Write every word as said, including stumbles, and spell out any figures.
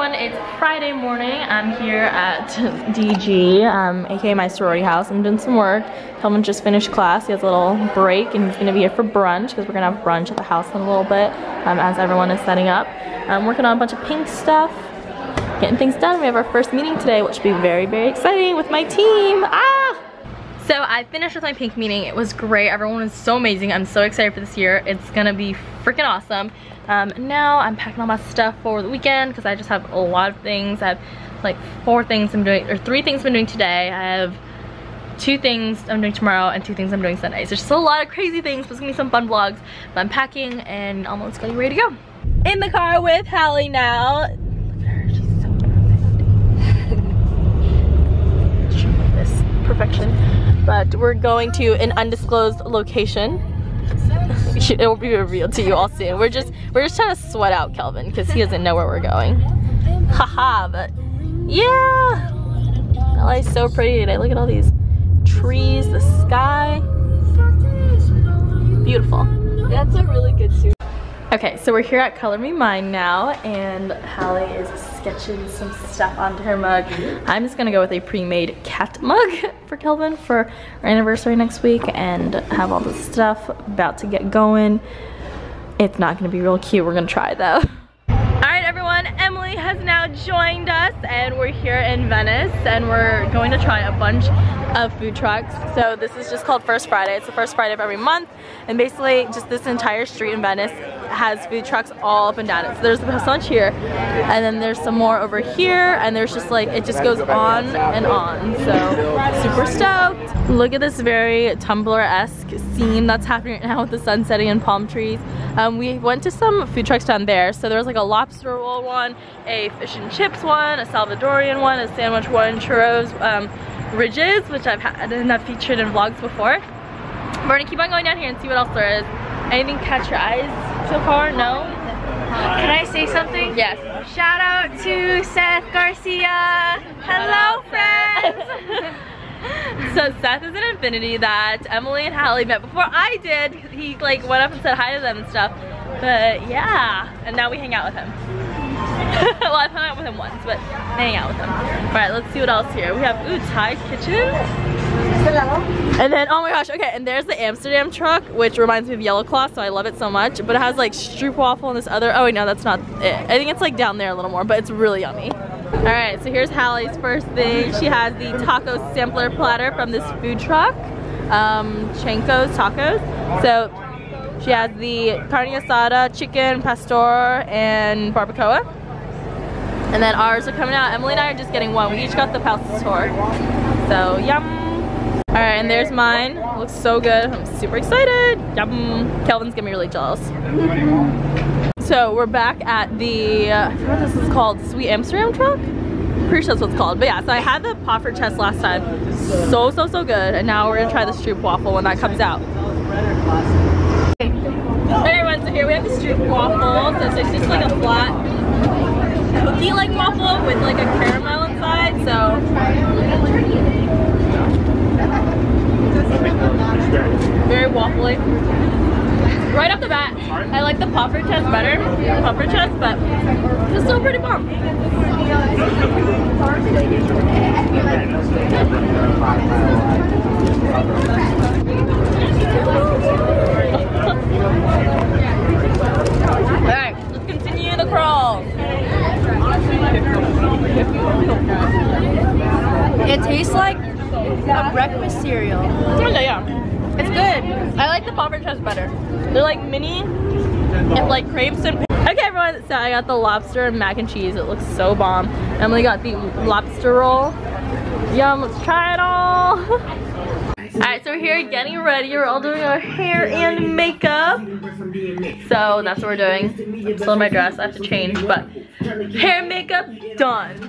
everyone, it's Friday morning. I'm here at D G, um, aka my sorority house. I'm doing some work. Kelvin just finished class. He has a little break and he's gonna be here for brunch because we're gonna have brunch at the house in a little bit um, as everyone is setting up. I'm working on a bunch of pink stuff, getting things done. We have our first meeting today, which should be very, very exciting with my team. Ah! So I finished with my pink meeting. It was great. Everyone was so amazing. I'm so excited for this year. It's gonna be freaking awesome. Um, now I'm packing all my stuff for the weekend because I just have a lot of things. I have like four things I'm doing, or three things I'm doing today. I have two things I'm doing tomorrow and two things I'm doing Sunday. So there's just a lot of crazy things, but it's gonna be some fun vlogs. But I'm packing and almost getting ready to go. In the car with Hally now. Perfection, but we're going to an undisclosed location. It will be revealed to you all soon. We're just we're just trying to sweat out Kelvin because he doesn't know where we're going. Haha, but yeah, L A's so pretty today. Look at all these trees, the sky, beautiful. That's a really good suit. Okay, so we're here at Color Me Mine now, and Hallie is sketching some stuff onto her mug. I'm just gonna go with a pre-made cat mug for Kelvin for our anniversary next week and have all this stuff about to get going. It's not gonna be real cute, we're gonna try though. Alright everyone, Emily has now joined us and we're here in Venice and we're going to try a bunch of food trucks. So this is just called First Friday. It's the first Friday of every month, and basically just this entire street in Venice has food trucks all up and down it. So there's a bunch here, and then there's some more over here, and there's just like, it just goes on and on. So super stoked. Look at this very Tumblr-esque scene that's happening right now with the sun setting and palm trees. Um, we went to some food trucks down there. So there was like a lobster roll one, a fish and chips one, a Salvadorian one, a sandwich one, churros, um, ridges, which I've had and I've featured in vlogs before. We're gonna keep on going down here and see what else there is. Anything catch your eyes so far? No? Can I say something? Yes. Shout out to Seth Garcia. Hello, friends. So Seth is an infinity that Emily and Hallie met before I did. He like went up and said hi to them and stuff. But yeah, and now we hang out with him. Well, I've hung out with him once, but I hang out with him. All right, let's see what else here. We have, ooh, Thai kitchen. Hello. And then, oh my gosh, okay, and there's the Amsterdam truck, which reminds me of Yellow Claw, so I love it so much. But it has like Stroopwafel and this other, oh wait, no, that's not it. I think it's like down there a little more, but it's really yummy. All right, so here's Hallie's first thing. She has the taco sampler platter from this food truck, um, Chenko's Tacos. So she has the carne asada, chicken, pastor, and barbacoa. And then ours are coming out. Emily and I are just getting one. We each got the pastor. So yum. All right, and there's mine. It looks so good. I'm super excited. Yum. Kelvin's gonna be really jealous. So we're back at the, uh, I forgot what this is called, Sweet Amsterdam Truck? Pretty sure that's what it's called. But yeah, so I had the Poffertjes last time. So, so, so good. And now we're gonna try the Stroopwafel when that comes out. Okay. All right, everyone, so here we have the Stroopwafel. So it's just like a flat cookie-like waffle with like a caramel inside, so. Very waffly. Right off the bat, I like the Poffertjes better. Poffertjes, but it's still pretty bomb. Alright, let's continue the crawl. It tastes like a breakfast cereal. Okay, yeah. It's good. I like the Poffertjes better. They're like mini and like crepes and... Okay everyone, so I got the lobster and mac and cheese. It looks so bomb. Emily got the lobster roll. Yum, let's try it all. Alright, so we're here getting ready. We're all doing our hair and makeup. So that's what we're doing. I'm still in my dress. I have to change, but hair and makeup done.